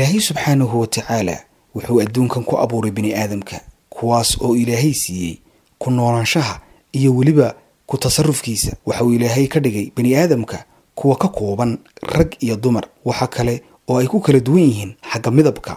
إلهي سبحانه وتعالى وحو أدونكم كو أبوري بني آدمك كواس أو إلهي سيي كو نورانشاها إيا ولبا كو تصرف كيسا وحو إلهي كردقي بني آدمك كو كاكوبان رق إيا دمر وحاكالي أو أيكو كالدوينهن حقا مذبكا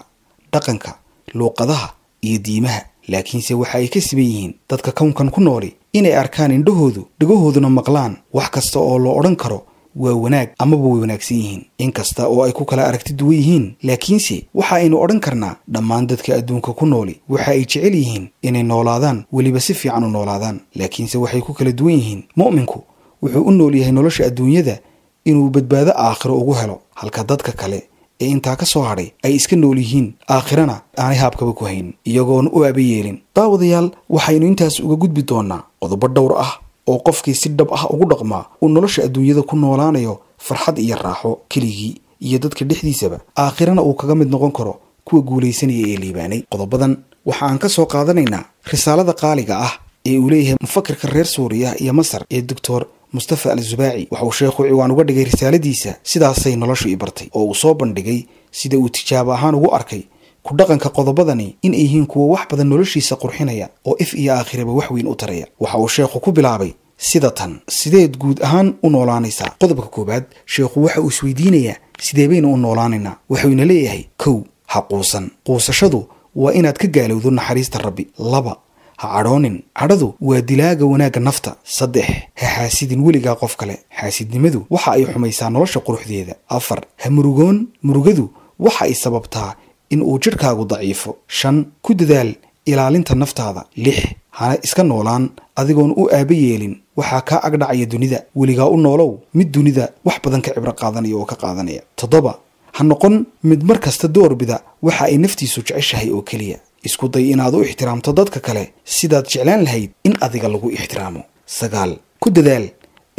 دقنكا لوقضها إيا ديمها لكن سيوحا يكسبيهن دادكا كونكا كنوري إني أركان دهودو دقوهودونا مقلان وحكاستا أو لو أرنكرو ووناك أما بووناكسيهن إنكاستا أو أيكو كلا أركتدويهن لكن سي وحا إنو أرنكرنا دمان دادكا أدونكا كنوري وحا إيجعليهن إني نولادان ولي بسفي عنو نولادان لكن سيوحا يكو كالدوينهن مؤمنكو وحو أنوليها نولش أدونيا دا إنو بدبادا آخر أوغوهلو هالكا دادكا كالي inta ka soo haray ay iska noolyihiin aakhirana aanay haabkaba ku hayn iyagoon u abayeelin daawadayaal waxaynu intaas uga gudbi doonaa qodobo dhowr ah oo qofkii si dhab ah ugu dhaqma oo nolosha adduunyada ku noolaanayo farxad iyo raaxo kaliigi iyo dadka dhexdiisaba aakhirana uu kaga mid noqon karo kuwa guuleysanaya ee liibaanay qodobadan waxaan ka soo qaadanaynaa risaalada qaaliga ah ee uu leeyahay mufakirka reer Suuriya iyo Masar ee Dr. Mustafa Al Subaaci waxa uu sheekhu ciwaan uga dhigay risaaladiisa sidaas ay noloshu ibartay oo uu soo bandhigay sida uu tijaab ahaan ugu arkay ku dhaqanka qodobadani in ay yihiin kuwa wax badan noloshiisa qurxinaya oo if iyo aakhiraba wax weyn u taraya waxa uu sheekhu ku bilaabay sidatan sideed guud ahaan u noolaanaysa qodobka koobaad sheekhu waxa uu isweydiinaya sidee baynu u noolaanaynaa waxayna leeyahay kow haquusan qoosashadu waa inaad ka gaalowdo naxariista Rabbi laba عرونين عرضو ودلاجة وناجة نفطة صدح هحاسد ولجا قف كله حاسد مذو وحاي حميسان رش قروح ذي أفر همرجون مرجذو وحاي سبب تاع إن أوجرك هو ضعيفه شن كود ذال إلى لين النفط هذا لح على إسكان نولان أذقون أو أبييلين وحكا أقدر عيدون ذا ولجا النولو مدون ذا وحبذن كعبر قاضني وكقاضنية تضبع هنقن مد مركز تدور بذا وحاي نفتي سوتش عشها أوكلية isku day inaad u ixtiraamto dadka kale sidaad jeclaan lahayd in adiga lagu ixtiraamo sagaal ku dadaal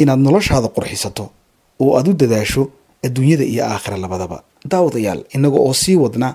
inaad noloshaada qurxisato oo aad u dadaasho adduunyada iyo aakhirada labadaba daawadayaal inaga oo sii wadna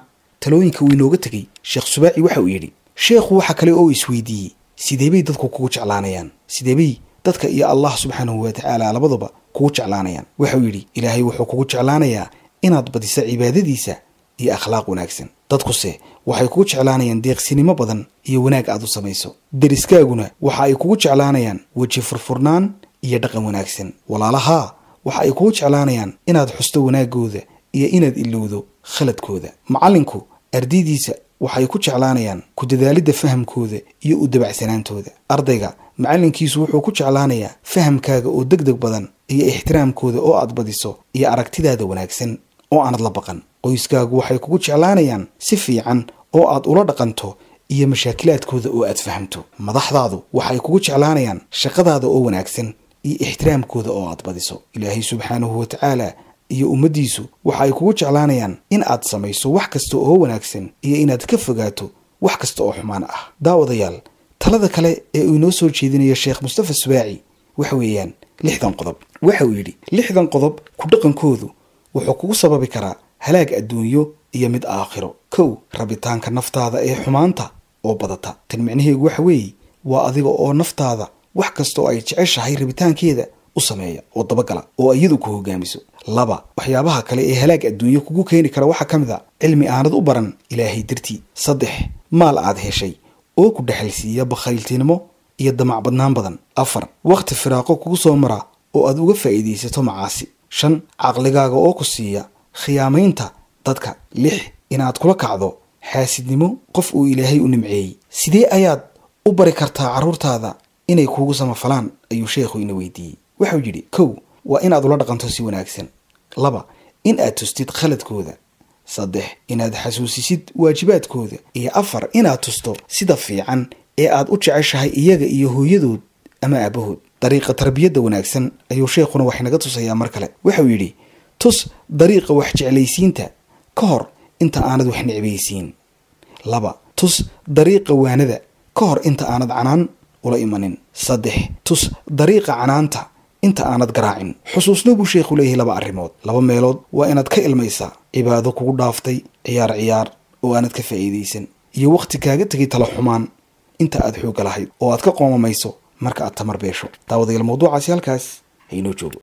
talooyinka uu inooga tagay sheekh Subaaci waxa uu yiri sheekhu waxa kale oo isweydiiyay sidee bay dadku kugu jeclaanayaan sidee bay dadka iyo Allah subhanahu wa ta'ala labadaba kugu jeclaanayaan waxa uu yiri ilaahay wuxuu kugu jeclaanayaa inaad badiso cibaadadiisa iyo akhlaaq wanaagsan dadkuse waxay ku jeclaanayaan deeqsinimo badan iyo wanaag aad u sameeyso dariskaaguna waxay ku jeclaanayaan waji furfurnaan iyo dhaqan wanaagsan walaalaha waxay ku jeclaanayaan inaad xusto wanaagooda iyo inaad ilowdo khaladkooda macallinku ardidiisa waxay ku jeclaanayaan ku dadaalida fahamkooda iyo u dabacsanaantooda ardayga macallinkiisu wuxuu ku jeclaanayaa fahamkaaga oo degdeg badan iyo ixtiraamkooda oo aad badiso iyo aragtidaada wanaagsan oo aan la baqan qoyskaagu waxay kugu jeclaanayaan si fiican oo aad ula dhaqanto iyo mashaakilaadkooda oo aad fahamto madaxdaadu waxay kugu jeclaanayaan shaqadaada oo wanaagsan iyo ixtiraamkooda oo aad badiso ilaahay subhanahu wa ta'ala iyo ummadiisu waxay kugu jeclaanayaan in aad samayso wax kasta oo wanaagsan iyo inaad ka fogaato wax kasta oo xumaan ah daawadayaal talada kale ee uu noo soo jeedinayo sheekh Mustafa Subaaci waxa weeyaan lixdan qodob waxa uu yiri lixdan qodob ku dhaqankoodu wuxuu kugu sababi karaa هلاك الدنيو إيا مد آخره كو ربطان كنفط هذا إيا حمانتا أو بضتا تنمعنيه وحوي وأذيغو أو نفط هذا وحكستو أي تعيش هاي ربطان كيدا وسمايا وطبقلا وأيدو كوهو جامسو لابا وحيابها كلا إيا هلاك الدنيو كوكو كيني كراوحا كمذا علمي آرد أبران إلهي درتي صدح مال عاد هشي أو كود حلسية بخيلتينمو إيا الدمع بدنان بدن أفر وقت فراقو كوكو صومرا أو أدوغ فايديستو معاسي شن عقلقاقو أو كسية خيامينتا دادكا لح إناد كلا كعضو حاسد نمو قف او إلهي ونمعي سيدي آياد او باريكارتا عرورتا دا إناي كوغو سمفلان أيو شيخو إنويدي وحو جدي كو وإناد لدقان توسي وناكسن لبا إناد تستيد خالد كودا صدح إناد حسوسي سيد واجبات كودا إيا أفر إناد تستو سيدا فيعان إياد اوتشعشها إياغا إيهو يدود أما أبهود طريقة تربية دا وناكسن أيو شيخو نوحينا قطو سيا مركلا وحو يدي tus dariiqa wax jeclaysiinta ka hor inta aanad wax nacbaysiin laba tus dariiqa waanada ka hor inta aanad canaan ula imanin saddex tus dariiqa canaanta inta aanad garaacin xusuusna buu sheekhu leeyahay laba arrimood laba meelood waa inaad ka ilmaysaa cibaado kugu dhaaftay ciyaar oo aanad ka faa'iideysan iyo waqti kaaga tagay talo xumaan inta aad xoog lahayd oo aad ka qoomamayso marka aad tamar beesho daawadayaal mawduucaasi halkaas haynu joogo